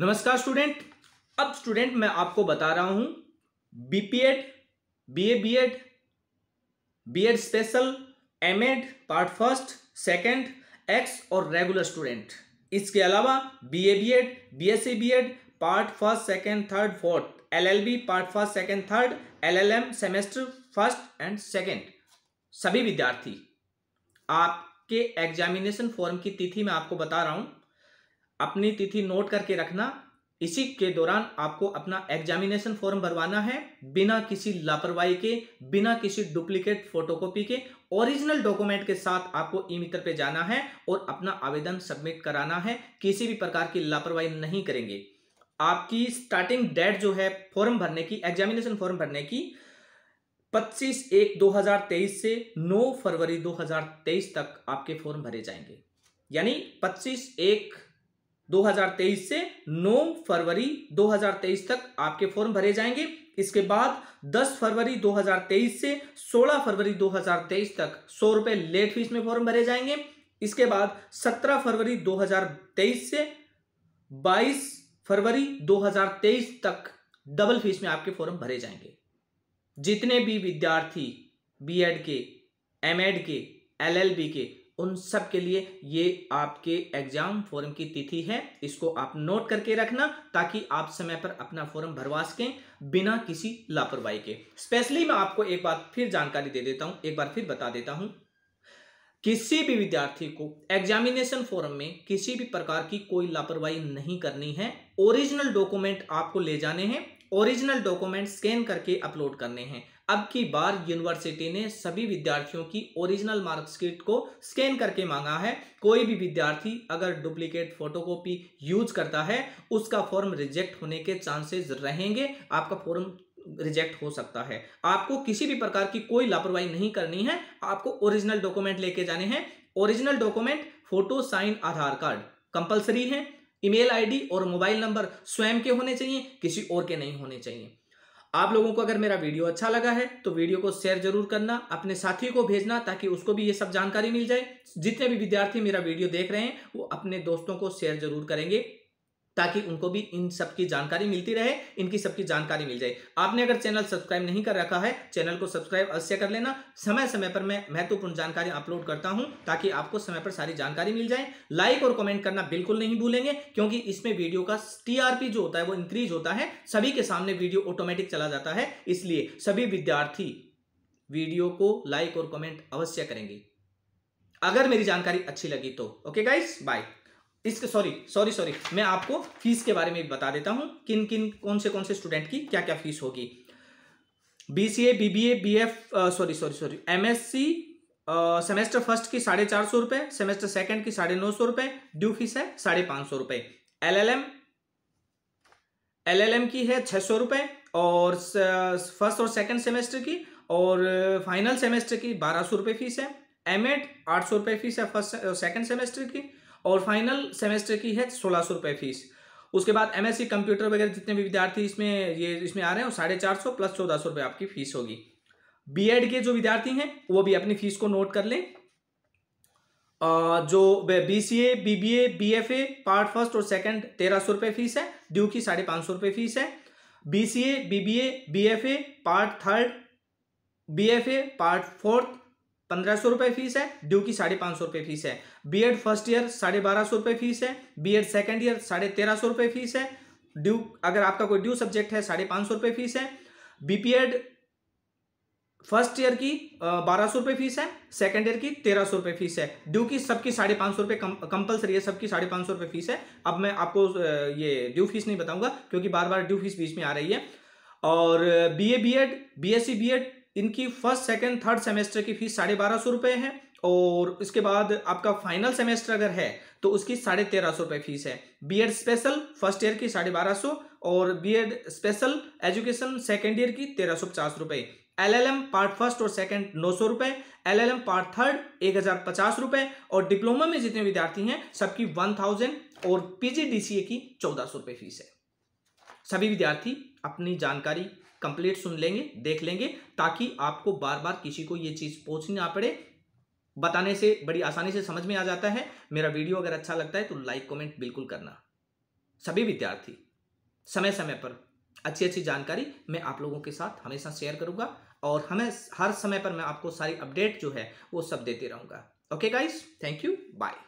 नमस्कार स्टूडेंट। अब स्टूडेंट मैं आपको बता रहा हूं BPEd, BA BEd, BEd special, MEd part first, second, ex और रेगुलर स्टूडेंट। इसके अलावा BA BEd, BSc BEd part first second third fourth, LLB part first second third, LLM semester first and second. सभी विद्यार्थी आपके examination form की तिथि मैं आपको बता रहा हूं, अपनी तिथि नोट करके रखना। इसी के दौरान आपको अपना एग्जामिनेशन फॉर्म भरवाना है बिना किसी लापरवाही के, बिना किसी डुप्लीकेट फोटोकॉपी के, ओरिजिनल डॉक्यूमेंट के साथ आपको ई मित्र पे जाना है और अपना आवेदन सबमिट कराना है। किसी भी प्रकार की लापरवाही नहीं करेंगे। आपकी स्टार्टिंग डेट जो है फॉर्म भरने की, एग्जामिनेशन फॉर्म भरने की 25/1/2023 से 9 फरवरी 2023 तक आपके फॉर्म भरे जाएंगे। यानी 25/1/2023 से 9 फरवरी 2023 तक आपके फॉर्म भरे जाएंगे। इसके बाद 10 फरवरी 2023 से 16 फरवरी 2023 तक 100 रुपये लेट फीस में फॉर्म भरे जाएंगे। इसके बाद 17 फरवरी 2023 से 22 फरवरी 2023 तक डबल फीस में आपके फॉर्म भरे जाएंगे। जितने भी विद्यार्थी बीएड के, एमएड के, एलएलबी के, उन सब के लिए ये आपके एग्जाम फॉर्म की तिथि है। इसको आप नोट करके रखना ताकि आप समय पर अपना फॉर्म भरवा सकें बिना किसी लापरवाही के। स्पेशली मैं आपको एक बार फिर जानकारी दे देता हूं, एक बार फिर बता देता हूं, किसी भी विद्यार्थी को एग्जामिनेशन फॉर्म में किसी भी प्रकार की कोई लापरवाही नहीं करनी है। ओरिजिनल डॉक्यूमेंट आपको ले जाने हैं, ओरिजिनल डॉक्यूमेंट स्कैन करके अपलोड करने हैं। अब की बार यूनिवर्सिटी ने सभी विद्यार्थियों की ओरिजिनल मार्कशीट को स्कैन करके मांगा है। कोई भी विद्यार्थी अगर डुप्लीकेट फोटोकॉपी यूज करता है उसका फॉर्म रिजेक्ट होने के चांसेस रहेंगे, आपका फॉर्म रिजेक्ट हो सकता है। आपको किसी भी प्रकार की कोई लापरवाही नहीं करनी है। आपको ओरिजिनल डॉक्यूमेंट लेके जाने हैं। Original document photo, sign, Aadhaar card compulsory है। ईमेल आईडी और मोबाइल नंबर स्वयं के होने चाहिए, किसी और के नहीं होने चाहिए। आप लोगों को अगर मेरा वीडियो अच्छा लगा है तो वीडियो को शेयर जरूर करना, अपने साथियों को भेजना ताकि उसको भी ये सब जानकारी मिल जाए। जितने भी विद्यार्थी मेरा वीडियो देख रहे हैं वो अपने दोस्तों को शेयर जरूर करेंगे ताकि उनको भी इन सब की जानकारी मिलती रहे, इनकी सबकी जानकारी मिल जाए। आपने अगर चैनल सब्सक्राइब नहीं कर रखा है, चैनल को सब्सक्राइब अवश्य कर लेना। समय समय पर मैं महत्वपूर्ण जानकारी अपलोड करता हूं ताकि आपको समय पर सारी जानकारी मिल जाए। लाइक और कमेंट करना बिल्कुल नहीं भूलेंगे क्योंकि इसमें वीडियो का टीआरपी जो होता है वो इंक्रीज होता है। सभी के सामने वीडियो ऑटोमेटिक चला जाता है, इसलिए सभी विद्यार्थी वीडियो को लाइक और कमेंट अवश्य करेंगे अगर मेरी जानकारी अच्छी लगी तो। Okay guys, bye. इसके सॉरी मैं आपको फीस के बारे में भी बता देता हूं, कौन से स्टूडेंट की क्या क्या फीस होगी। BCA, BBA, BF sorry MSc semester first की 450 रुपए, सेमेस्टर सेकंड की 950 रुपए, ड्यू फीस है 550 रुपए। एलएलएम की है 600 रुपए और फर्स्ट और सेकंड सेमेस्टर की, और फाइनल सेमेस्टर की 1200 रुपए फीस है। एमएड 800 रुपए फीस है फर्स्ट और सेकंड सेमेस्टर की, और फाइनल सेमेस्टर की है 1600 रुपये फीस। उसके बाद एमएससी कंप्यूटर वगैरह जितने भी विद्यार्थी इसमें आ रहे हैं 450 प्लस 1400 रुपये आपकी फीस होगी। बीएड के जो विद्यार्थी हैं वो भी अपनी फीस को नोट कर लें। जो BCA, BBA, BFA part first और सेकंड 1300 रुपये फीस है, ड्यू की 550 रुपये फीस है। BCA, BBA, BFA part third, BFA part fourth 1500 रुपये फीस है, ड्यू की 550 रुपये फीस है। बीएड फर्स्ट ईयर 1250 रुपये फीस है, बीएड सेकंड ईयर 1350 रुपये फीस है, ड्यू अगर आपका कोई ड्यू सब्जेक्ट है 550 रुपये फीस है। बीपीएड फर्स्ट ईयर की 1200 रुपये फीस है, सेकंड ईयर की 1300 रुपये फीस है, ड्यू की सबकी 550 रुपये कंपलसरी है, सबकी 550 रुपये फीस है। अब मैं आपको ये ड्यू फीस नहीं बताऊंगा क्योंकि बार बार ड्यू फीस बीच में आ रही है। और बीए बीएड, बीएससी बीएड इनकी फर्स्ट सेकंड थर्ड सेमेस्टर की फीस 1250 रुपये है, और इसके बाद आपका फाइनल सेमेस्टर अगर है तो उसकी 1350 रुपये फीस है। बीएड स्पेशल फर्स्ट ईयर की 1250 और BEd special education second year की 1350 रुपये। एलएलएम पार्ट फर्स्ट और सेकंड 900 रुपये, एलएलएम पार्ट थर्ड 1050 रुपये, और डिप्लोमा में जितने विद्यार्थी हैं सबकी 1000 और पीजीडीसीए की 1400 रुपये फीस है। सभी विद्यार्थी अपनी जानकारी कंप्लीट सुन लेंगे, देख लेंगे ताकि आपको बार बार किसी को ये चीज़ पूछनी ना पड़े। बताने से बड़ी आसानी से समझ में आ जाता है। मेरा वीडियो अगर अच्छा लगता है तो लाइक कमेंट बिल्कुल करना। सभी विद्यार्थी समय समय पर अच्छी अच्छी जानकारी मैं आप लोगों के साथ हमेशा शेयर करूंगा और हमें हर समय पर मैं आपको सारी अपडेट जो है वो सब देते रहूंगा। Okay guys, thank you, bye.